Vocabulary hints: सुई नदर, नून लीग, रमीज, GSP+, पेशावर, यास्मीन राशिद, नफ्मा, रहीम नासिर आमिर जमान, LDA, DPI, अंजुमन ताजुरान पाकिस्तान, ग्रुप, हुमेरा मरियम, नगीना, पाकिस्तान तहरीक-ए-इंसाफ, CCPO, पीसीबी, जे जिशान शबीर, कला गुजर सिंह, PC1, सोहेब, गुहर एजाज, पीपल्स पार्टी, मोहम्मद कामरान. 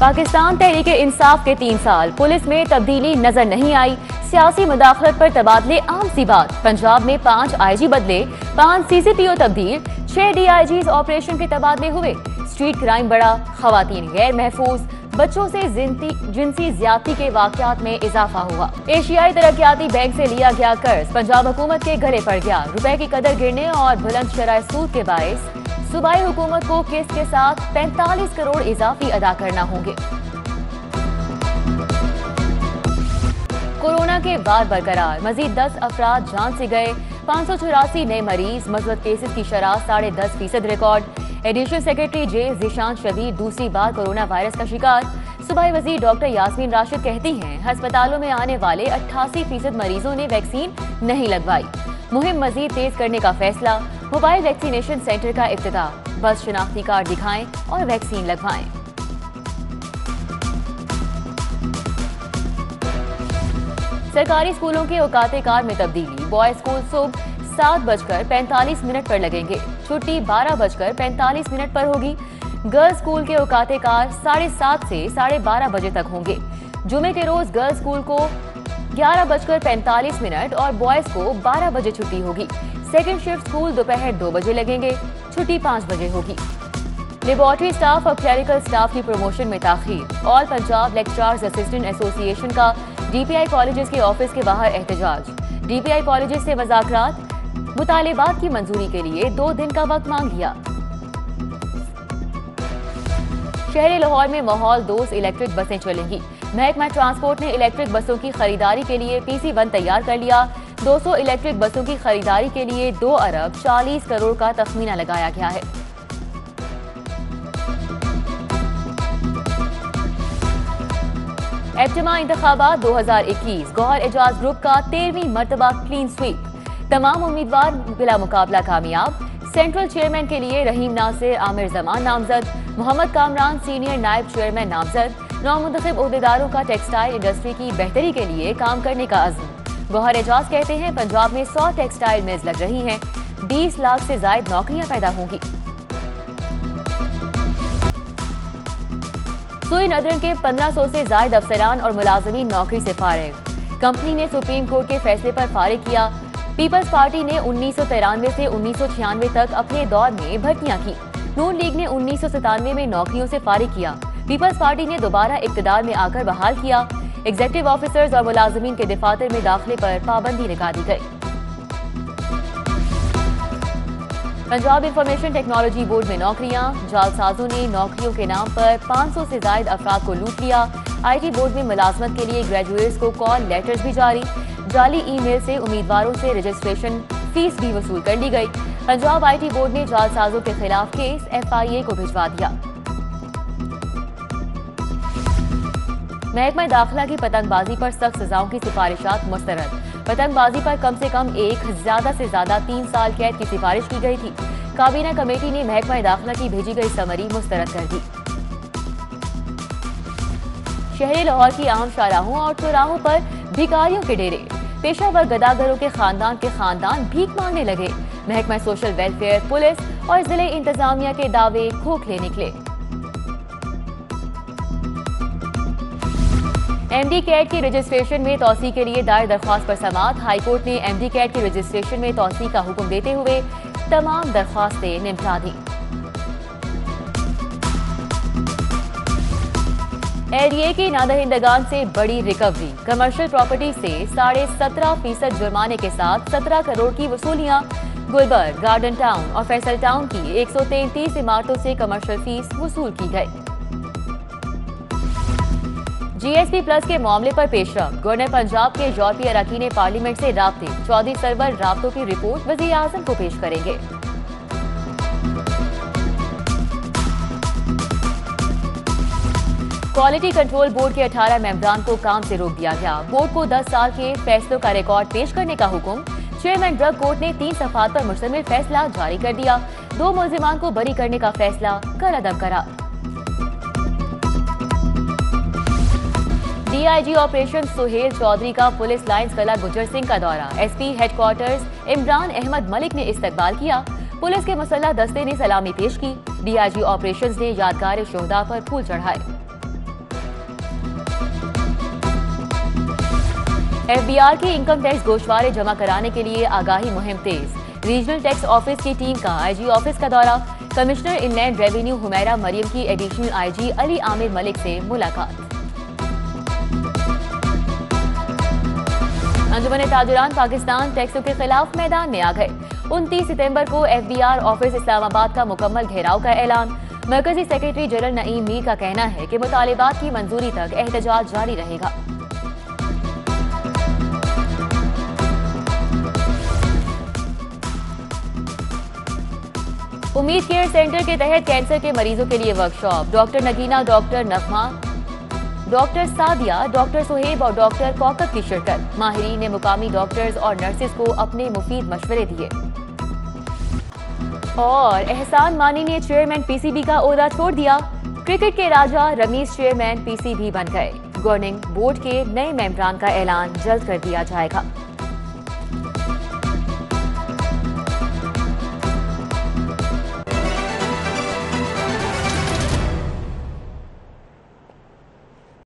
पाकिस्तान तहरीक-ए-इंसाफ के 3 साल, पुलिस में तब्दीली नजर नहीं आई। सियासी मुदाखलत पर तबादले आम सी बात। पंजाब में 5 IG बदले, 5 CCPO तब्दील, 6 DIGs ऑपरेशन के तबादले हुए। स्ट्रीट क्राइम बढ़ा, खवातीन गैर महफूज, बच्चों से जिनसी ज्यादती के वाकयात में इजाफा हुआ। एशियाई तरक्याती बैंक से लिया गया कर्ज पंजाब हुकूमत के गले पड़ गया। रुपए की कदर गिरने और बुलंद शराय सूद के बायस सूबाई हुकूमत को किस्त के साथ 45 करोड़ इजाफी अदा करना होंगे। कोरोना के बाद बरकरार, मजीद 10 अफराद जान से गए। 584 नए मरीज, मस्बत केसेस की शराह 10.5% record. Additional secretary जे जिशान शबीर दूसरी बार कोरोना वायरस का शिकार। सूबाई वजीर डॉक्टर यास्मीन राशिद कहती हैं, हस्पतालों में आने वाले 88% मरीजों ने वैक्सीन नहीं लगवाई। मुहिम मजीद तेज करने का फैसला। मोबाइल वैक्सीनेशन सेंटर का इब्तिदा, बस शनाख्ती कार्ड दिखाएं और वैक्सीन लगवाएं। सरकारी स्कूलों के औकाते कार में तब्दीली। बॉयज स्कूल सुबह 7:45 पर लगेंगे, छुट्टी 12:45 पर होगी। गर्ल्स स्कूल के औकाते कार 7:30 से 12:30 तक होंगे। जुमे के रोज गर्ल्स स्कूल को 11:45 और बॉयज को 12 बजे छुट्टी होगी। सेकंड शिफ्ट स्कूल दोपहर 2 बजे लगेंगे, छुट्टी 5 बजे होगी। लेबोरेटरी स्टाफ और क्लरिकल स्टाफ की प्रमोशन में ताखीर। All Punjab lecturers assistant association का DPI कॉलेजेस के ऑफिस के बाहर एहतजाज। DPI कॉलेजेस से मज़ाकरात, मुतालिबात की मंजूरी के लिए 2 दिन का वक्त मांग लिया। शहर लाहौर में माहौल दोस्त इलेक्ट्रिक बसें चलेंगी। महकमा ट्रांसपोर्ट ने इलेक्ट्रिक बसों की खरीदारी के लिए PC1 तैयार कर लिया। 200 इलेक्ट्रिक बसों की खरीदारी के लिए 2 अरब 40 करोड़ का तखमीना लगाया गया है। एपटिमा इंतखाबात 2021, गुहर एजाज ग्रुप का 13वीं मरतबा क्लीन स्वीप। तमाम उम्मीदवार बिला मुकाबला कामयाब। सेंट्रल चेयरमैन के लिए रहीम नासिर आमिर जमान नामजद, मोहम्मद कामरान सीनियर नायब चेयरमैन नामजद। नौमुंतखब अहदेदारों का टेक्सटाइल इंडस्ट्री की बेहतरी के लिए काम करने का अज़्म। गुहर एजाज कहते हैं, पंजाब में 100 टेक्सटाइल मिल्स लग रही हैं, 20 लाख से ज्यादा नौकरियां पैदा होंगी। सुई नदर के 1500 से ज्यादा अफसरान और मुलाजमीन नौकरी से फारिग। कंपनी ने सुप्रीम कोर्ट के फैसले पर फारिग किया। पीपल्स पार्टी ने 1993 से 1996 तक अपने दौर में भर्तियां की। नून लीग ने 1997 में नौकरियों से फारिग किया। पीपल्स पार्टी ने दोबारा इकतदार में आकर बहाल किया। एग्जीक्यूटिव ऑफिसर्स और मुलाजमीन के दफातर में दाखिले पर पाबंदी लगा दी गई। पंजाब इंफॉर्मेशन टेक्नोलॉजी बोर्ड में नौकरियां। जालसाजों ने नौकरियों के नाम पर 500 से ज्यादा अफराद को लूट लिया। IT बोर्ड में मुलाजमत के लिए ग्रेजुएट्स को कॉल लेटर्स भी जारी। जाली ईमेल से उम्मीदवारों से रजिस्ट्रेशन फीस भी वसूल कर ली गई। पंजाब IT बोर्ड ने जालसाजों के खिलाफ केस FIA को भिजवा दिया। महकमा दाखिला की पतंगबाजी पर सख्त सजाओं की सिफारिशात मुस्तरद। पतंगबाजी पर कम से कम 1, ज्यादा से ज्यादा 3 साल कैद की सिफारिश की गई थी। काबीना कमेटी ने महकमा दाखिला की भेजी गई समरी मुस्तरद कर दी। शहर लाहौर की आम शाहराहों और चौराहों पर भिखारियों के डेरे। पेशावर गदागरों के खानदान भीख मांगने लगे। महकमा सोशल वेलफेयर, पुलिस और जिले इंतजामिया के दावे खोखले निकले। MD कैट के रजिस्ट्रेशन में तोसी के लिए दायर दरख्वास्त पर समाअत। हाईकोर्ट ने MD कैट के रजिस्ट्रेशन में तोसी का हुक्म देते हुए तमाम दरख्वास्तें निपटा दी। LDA के नादहिंदगान से बड़ी रिकवरी। कमर्शियल प्रॉपर्टी से 17.5% जुर्माने के साथ 17 करोड़ की वसूलियां। गुलबर्ग गार्डन टाउन और फैसल टाउन की 133 इमारतों से कमर्शियल फीस वसूल की गई। GSP+ के मामले पर पेशरफ। गवर्नर पंजाब के यूरोपीय अरकान पार्लियामेंट से राब्ते। 14 सरबराह राब्तों की रिपोर्ट वज़ीर आज़म को पेश करेंगे। क्वालिटी कंट्रोल बोर्ड के 18 मेंबरान को काम से रोक दिया गया। बोर्ड को 10 साल के फैसलों का रिकॉर्ड पेश करने का हुक्म। चेयरमैन ड्रग कोर्ट ने 3 सफहात पर मुश्तमिल फैसला जारी कर दिया। 2 मुलजिमान को बरी करने का फैसला कल अदम करार। DIG ऑपरेशन सुहेल चौधरी का पुलिस लाइंस कला गुजर सिंह का दौरा। SP हेडक्वार्टर्स इमरान अहमद मलिक ने इस्तकबाल किया। पुलिस के मसल्ला दस्ते ने सलामी पेश की। DIG ऑपरेशंस ने यादगार शोहदा पर फूल चढ़ाए। एफबीआर के इनकम टैक्स गोशवारे जमा कराने के लिए आगाही मुहिम तेज। रीजनल टैक्स ऑफिस की टीम का आईजी ऑफिस का दौरा। Commissioner inland revenue हुमेरा मरियम की एडिशनल आईजी अली आमिर मलिक से मुलाकात। अंजुमन ताजुरान पाकिस्तान टैक्सों के खिलाफ मैदान में आ गए। 29 सितंबर को एफबीआर ऑफिस इस्लामाबाद का मुकम्मल घेराव का ऐलान। मरकजी सेक्रेटरी जनरल नईम मीर का कहना है कि मुतालिबात की मंजूरी तक एहतजाज जारी रहेगा। उम्मीद केयर सेंटर के तहत कैंसर के मरीजों के लिए workshop. Doctor नगीना, doctor नफ्मा, doctor Sadia, doctor सोहेब और डॉक्टर कोकत की शिरकत। माहिरीन ने मुकामी डॉक्टर्स और नर्सेज को अपने मुफीद मशवरे दिए। और एहसान मानी ने चेयरमैन पीसीबी का ओहदा छोड़ दिया। क्रिकेट के राजा रमीज चेयरमैन पीसीबी बन गए। गवर्निंग बोर्ड के नए मेंबरान का ऐलान जल्द कर दिया जाएगा।